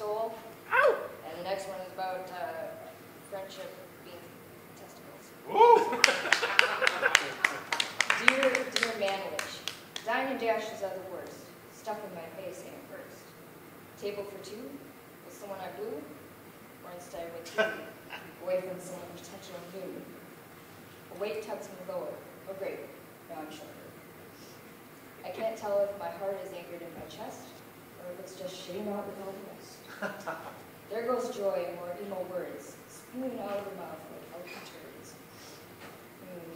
soul. Ow! And the next one is about friendship being testicles. Ooh! Dear man witch, dine and dashes are the worst. Stuck in my face and first. Table for two with someone I blew, or instead with two, away from someone potential new. A weight tucks me lower, or greater, now I'm shorter. I can't tell if my heart is anchored in my chest, or if it's just shitting out with all the rest. There goes joy and more emo words, spewing out of the mouth like healthy turds.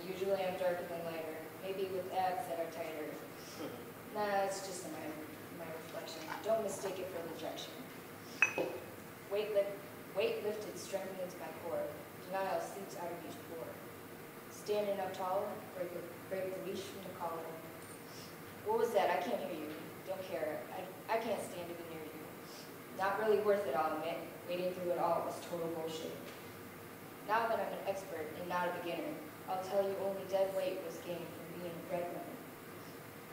Usually I'm darker than lighter, maybe with abs that are tighter. Nah, it's just my reflection. Don't mistake it for rejection. Weight lifted strengthens my core. Denial seeps out of each pore. Standing up taller, break the leash from the collar. What was that? I can't hear you. Don't care. I can't stand to be near you. Not really worth it, I'll admit. Waiting through it all was total bullshit. Now that I'm an expert and not a beginner, I'll tell you only dead weight was gained from being a breadwinner.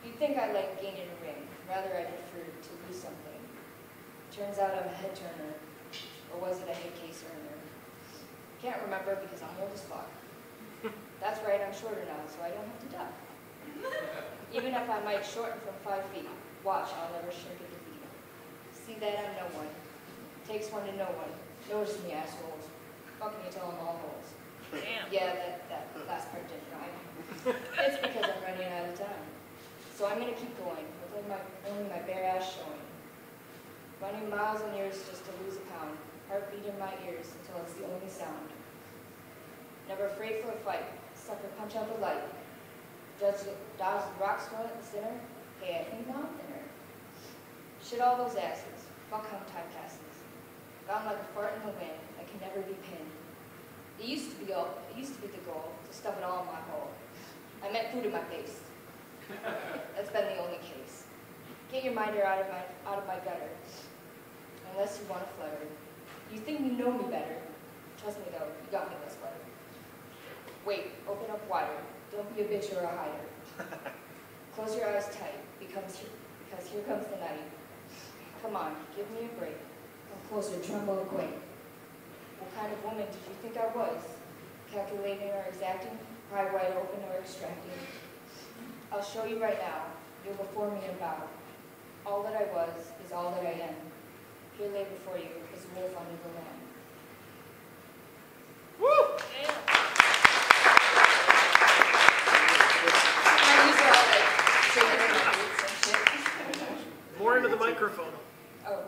You'd think I like gaining a ring. Rather, I prefer to lose something. Turns out I'm a head turner. Or was it a head case earner? Can't remember because I'm old as fuck. That's right, I'm shorter now, so I don't have to duck. Even if I might shorten from 5 feet, watch, I'll never shrink a defeat. See that I'm no one. Takes one to know one. Notice me, assholes. Fuck me till I'm all holes. Damn. Yeah, that last part didn't rhyme. It's because I'm running out of time. So I'm going to keep going, with only my bare ass showing. Running miles and years just to lose a pound, heartbeat in my ears until it's the only sound. Never afraid for a fight, sucker punch out the light. Does the rocks thrown at the center? Hey, I think now I'm thinner. Shit all those asses, fuck how time passes. Gone like a fart in the wind, I can never be pinned. It used to be the goal, to stuff it all in my hole. I meant food in my face. That's been the only case. Get your minder out of my gutter. Unless you want to flutter. You think you know me better. Trust me though, you got me this way. Wait, open up wider. Don't be a bitch or a hider. Close your eyes tight, because here comes the night. Come on, give me a break. Come closer, tremble and quake. What kind of woman did you think I was? Calculating or exacting? Pie wide open or extracting? I'll show you right now, you're before me and bow. All that I was is all that I am. Here lay before you is a wolf under the lamb. Woo! Yeah. More into the microphone. Oh.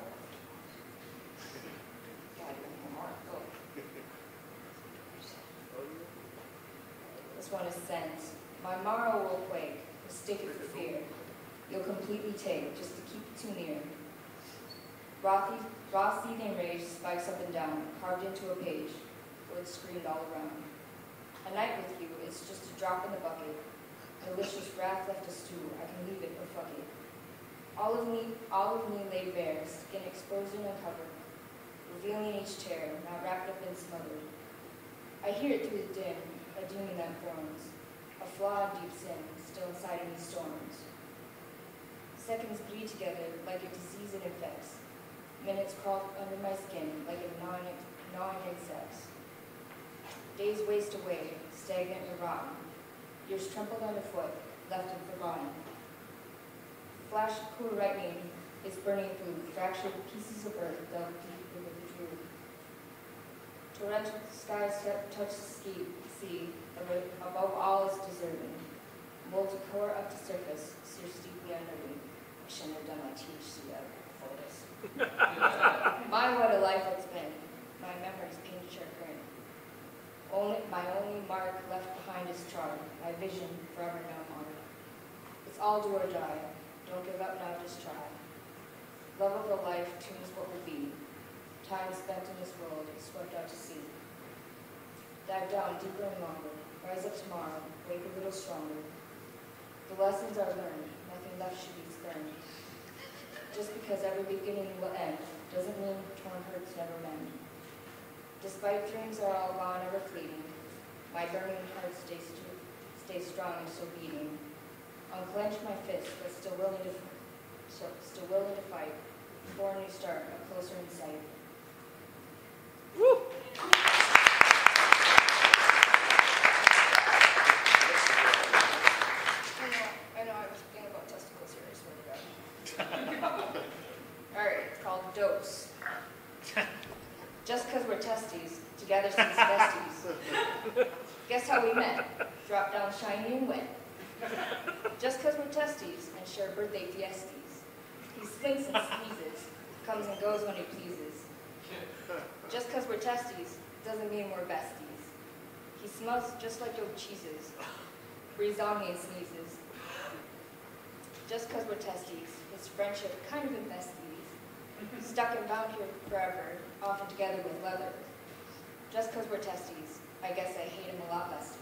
This one is sense. My marrow will quake. Stick it for fear. You'll completely take, just to keep it too near. Raw seething rage spikes up and down, carved into a page, words screamed all around. A night with you is just a drop in the bucket. Delicious wrath left a stew, I can leave it or fuck it. All of me lay bare, skin exposed and uncovered, revealing each tear, not wrapped up and smothered. I hear it through the din, a doom in them thrones, a flaw in deep sin. Still inside of these storms. Seconds bleed together like a disease it infects. Minutes crawl under my skin like a gnawing insects. Days waste away, stagnant and rotten. Years trampled underfoot, left and forgotten. Flash of cool lightning is burning through fractured pieces of earth dug deep into the drew. Torrential skies touch the sea, above all is deserted. Molds a core up to surface, sears deeply under me. I shouldn't have done my THC before this. My what a life it's been. My memories painted your grin. My only mark left behind is charred. My vision forever now marred. It's all do or die. Don't give up now, just try. Love of the life tunes what will be. Time spent in this world is swept out to sea. Dive down deeper and longer. Rise up tomorrow. Wake a little stronger. The lessons are learned, nothing left should be spurned. Just because every beginning will end, doesn't mean torn hurts never mend. Despite dreams are all gone, ever fleeting, my burning heart stays strong and still beating. I'll clench my fist, but still willing to fight. for a new start, a closer insight. Woo! I know I was thinking about testicles here, I swear to God. Alright, it's called dose. Just because we're testes, together since testes. Guess how we met? Drop down shiny and wet. Just because we're testes and share birthday fiestas. He slinks and sneezes, comes and goes when he pleases. Just because we're testes doesn't mean we're besties. He smells just like your cheeses, breathes on me and sneezes. Just because we're testes, his friendship kind of infesties. Stuck and bound here forever, often together with leather. Just because we're testes, I guess I hate him a lot less.